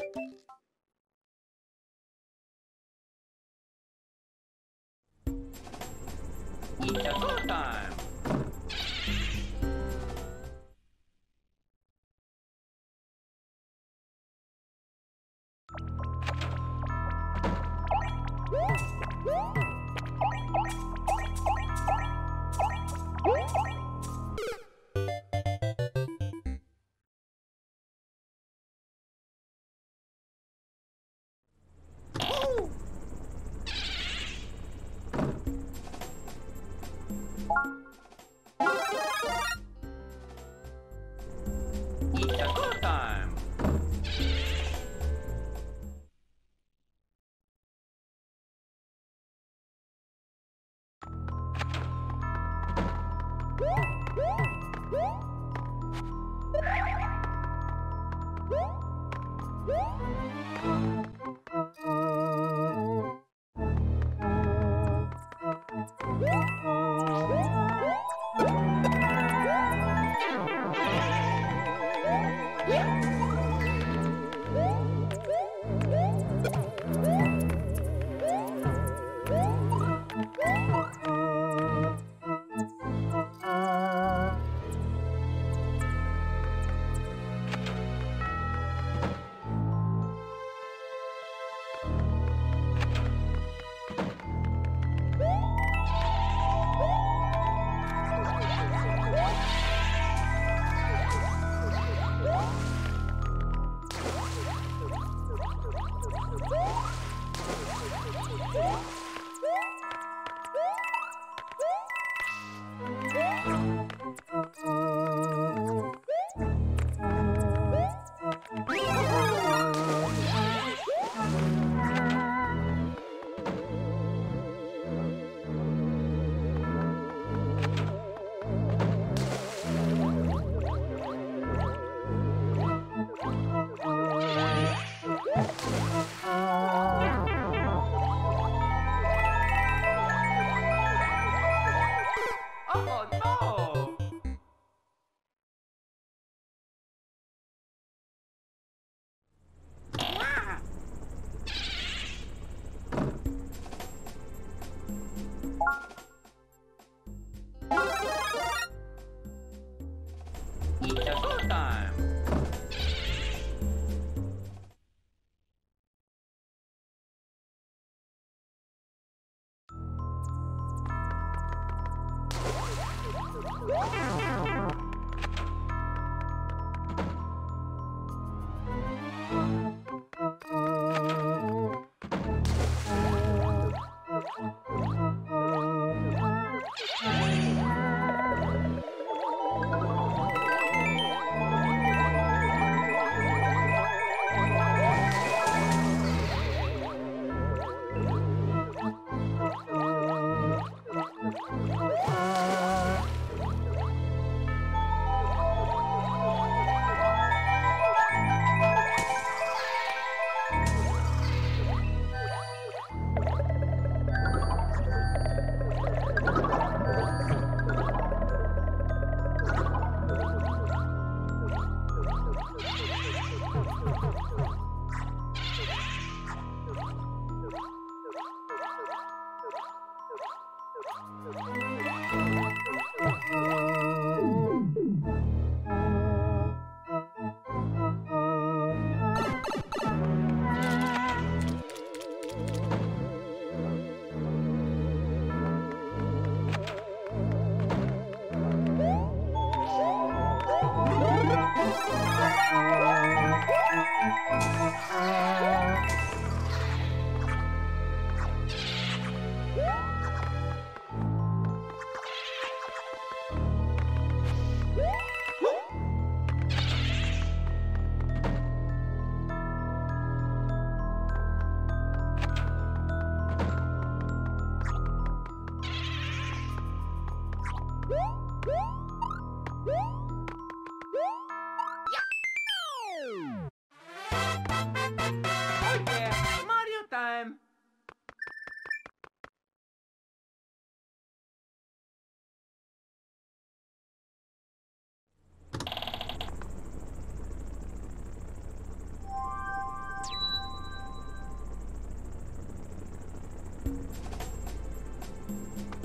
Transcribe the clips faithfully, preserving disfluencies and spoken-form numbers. It's food time!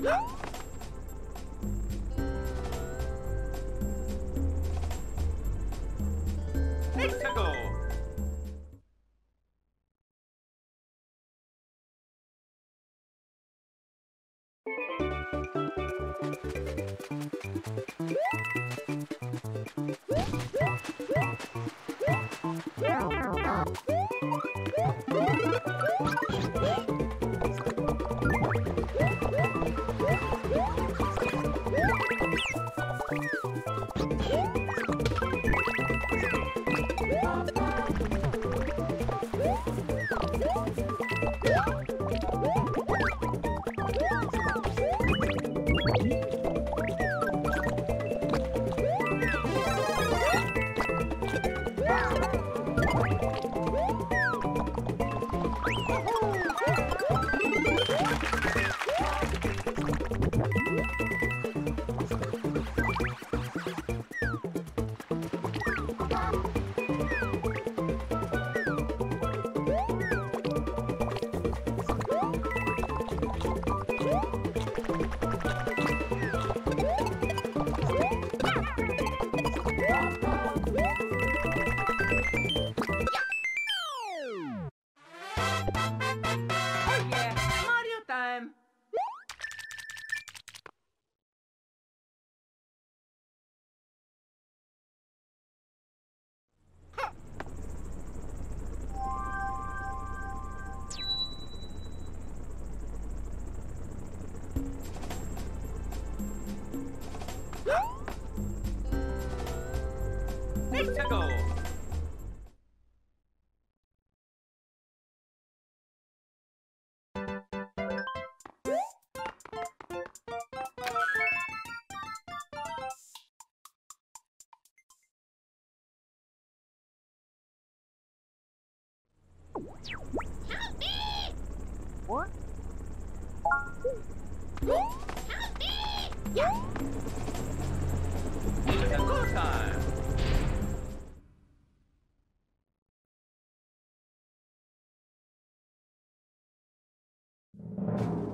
Help me! What? Help me! Yeah! It's a go time!